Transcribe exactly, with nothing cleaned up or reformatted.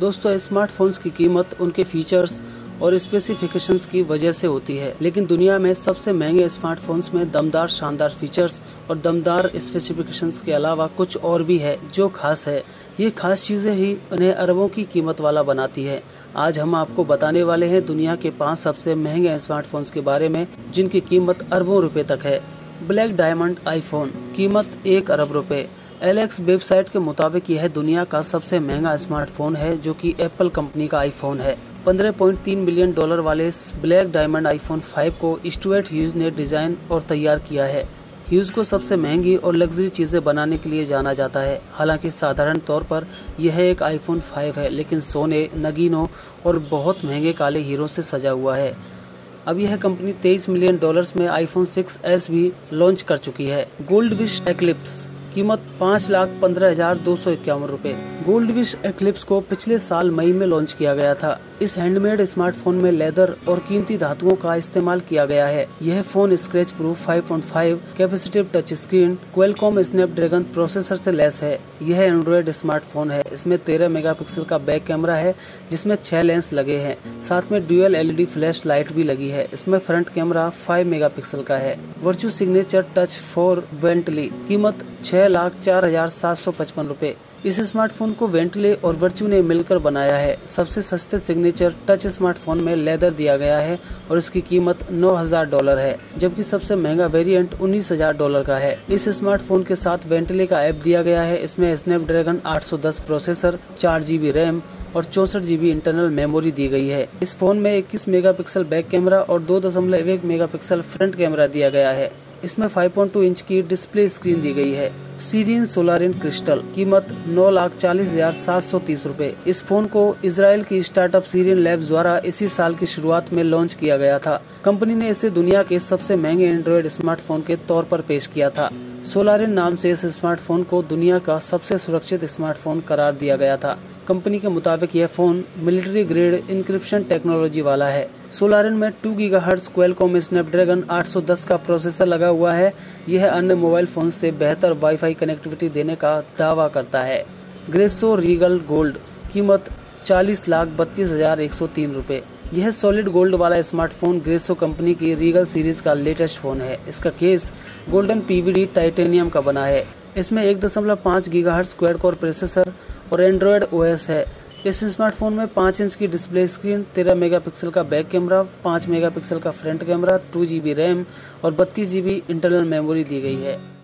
दोस्तों स्मार्टफोन्स की कीमत उनके फीचर्स और स्पेसिफिकेशंस की वजह से होती है, लेकिन दुनिया में सबसे महंगे स्मार्टफोन्स में दमदार शानदार फीचर्स और दमदार स्पेसिफिकेशंस के अलावा कुछ और भी है जो खास है। ये खास चीज़ें ही उन्हें अरबों की कीमत वाला बनाती है। आज हम आपको बताने वाले हैं दुनिया के पाँच सबसे महंगे स्मार्टफोन्स के बारे में जिनकी कीमत अरबों रुपये तक है। ब्लैक डायमंड आईफोन कीमत एक अरब रुपये। एलेक्स वेबसाइट के मुताबिक यह दुनिया का सबसे महंगा स्मार्टफोन है जो कि एप्पल कंपनी का आईफोन है। पंद्रह पॉइंट तीन मिलियन डॉलर वाले ब्लैक डायमंड आईफोन फाइव को स्टुअर्ट ह्यूज ने डिज़ाइन और तैयार किया है। ह्यूज को सबसे महंगी और लग्जरी चीज़ें बनाने के लिए जाना जाता है। हालांकि साधारण तौर पर यह एक आईफोन फाइव है, लेकिन सोने, नगीनों और बहुत महंगे काले हीरों से सजा हुआ है। अब यह कंपनी तेईस मिलियन डॉलर्स में आईफोन सिक्स एस भी लॉन्च कर चुकी है। गोल्ड विश एक्लिप्स कीमत पाँच लाख पंद्रह हजार दो सौ इक्यावन रुपये। गोल्ड विश एक्लिप्स को पिछले साल मई में लॉन्च किया गया था। इस हैंडमेड स्मार्टफोन में लेदर और कीमती धातुओं का इस्तेमाल किया गया है। यह phone scratch proof five point five capacitive touch screen Qualcomm Snapdragon processor से लैस है। यह एंड्रॉयड स्मार्टफोन है। इसमें तेरह मेगापिक्सल का बैक कैमरा है जिसमें छह लेंस लगे हैं। साथ में ड्यूअल एलईडी फ्लैश लाइट भी लगी है। इसमें फ्रंट कैमरा फाइव मेगापिक्सल का है। Virtual signature touch for Bentley कीमत छह लाख चार हजार सात सौ पचपन रुपए। इस स्मार्टफोन को वेंटले और वर्चू ने मिलकर बनाया है। सबसे सस्ते सिग्नेचर टच स्मार्टफोन में लेदर दिया गया है और इसकी कीमत नौ हजार डॉलर है, जबकि सबसे महंगा वेरिएंट उन्नीस हजार डॉलर का है। इस स्मार्टफोन के साथ वेंटले का ऐप दिया गया है। इसमें स्नैपड्रैगन आठ सौ दस प्रोसेसर, चार जीबी रैम और चौसठ जीबी इंटरनल मेमोरी दी गई है। इस फोन में इक्कीस मेगापिक्सल बैक कैमरा और दो दशमलव एक मेगापिक्सल फ्रंट कैमरा दिया गया है। इसमें फाइव पॉइंट टू इंच की डिस्प्ले स्क्रीन दी गई है। सीरिन सोलारिन क्रिस्टल कीमत नौ लाख चालीस हजार सात सौ तीस रूपए। इस फोन को इसराइल की स्टार्टअप सीरिन लैब्स द्वारा इसी साल की शुरुआत में लॉन्च किया गया था। कंपनी ने इसे दुनिया के सबसे महंगे एंड्रॉयड स्मार्टफोन के तौर पर पेश किया था। सोलारिन नाम से इस स्मार्टफोन को दुनिया का सबसे सुरक्षित स्मार्टफोन करार दिया गया था। कंपनी के मुताबिक यह phone military grade encryption technology वाला है। सोलारिन में टू गीगाहर्ट्ज क्वालकॉम स्नैपड्रैगन आठ सौ दस का प्रोसेसर लगा हुआ है। यह अन्य मोबाइल फोन से बेहतर वाईफाई कनेक्टिविटी देने का दावा करता है। ग्रेसो रीगल गोल्ड कीमत चालीस लाख बत्तीस हजार एक सौ तीन रुपये। यह सॉलिड गोल्ड वाला स्मार्टफोन ग्रेसो कंपनी की रीगल सीरीज का लेटेस्ट फोन है। इसका केस गोल्डन पीवीडी टाइटेनियम का बना है। इसमें एक दशमलव पाँच गीगाहर्ट्ज क्वाड कोर प्रोसेसर और एंड्रॉयड ओएस है। इस स्मार्टफोन में पाँच इंच की डिस्प्ले स्क्रीन, तेरह मेगापिक्सल का बैक कैमरा, पाँच मेगापिक्सल का फ्रंट कैमरा, दो जीबी रैम और बत्तीस जीबी इंटरनल मेमोरी दी गई है।